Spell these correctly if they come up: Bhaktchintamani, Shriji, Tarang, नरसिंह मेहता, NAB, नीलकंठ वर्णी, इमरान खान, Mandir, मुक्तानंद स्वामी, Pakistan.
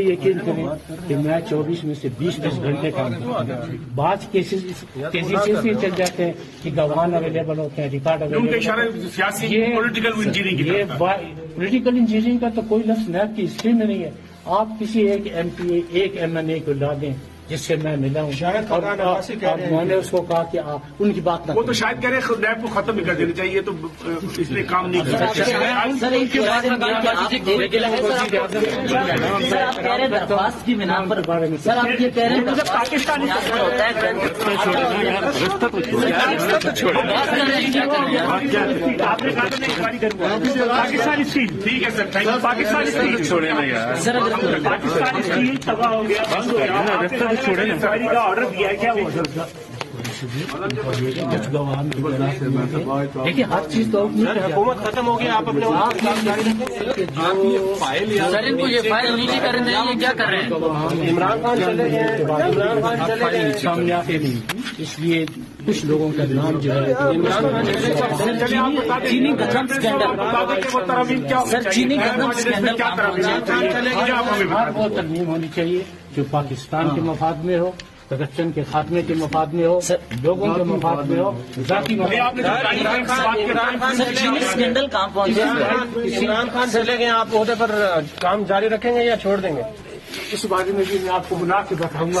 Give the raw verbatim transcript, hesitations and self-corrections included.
यकीन करें कि मैं चौबीस में से बीस बीस घंटे काम करता हूँ। बाद केसेस भी चल जाते हैं कि गवाह अवेलेबल होते हैं, रिकॉर्ड अवेलेबल। ये पॉलिटिकल इंजीनियरिंग का तो कोई लफ्ज नैब की हिस्ट्री में नहीं है। आप किसी एक एम पी एक एम एन ए को ला दें जिससे मैं मिला हूँ, और मैंने उसको कहा कि आप उनकी बात ना, वो तो शायद कह रहे हैं नैब को खत्म ही कर देनी चाहिए, तो इसलिए काम नहीं कर सकते। छोड़े का ऑर्डर दिया है क्या? वो देखिए हर चीज तो हुकूमत खत्म हो गया। आप अपने सर इनको ये फाइल नीचे कर रहे हैं, ये क्या कर रहे हैं? इमरान खान चले गए, इमरान खान चले गए, सामने आते नहीं, इसलिए कुछ लोगों का नाम जो है चीनी गदम स्कैंडल। सर चीनी गदम स्कैंडल वो तरमीम होनी चाहिए जो पाकिस्तान के मफाद में हो, करप्शन के खात्मे के मफाद में हो, लोगों के मफाद में हो। स्कैंडल काम पहुंचे, इमरान खान चले गए, आप ओहदे पर काम जारी रखेंगे या छोड़ देंगे? इस बारे में भी मैं आपको बुला के बताऊंगा।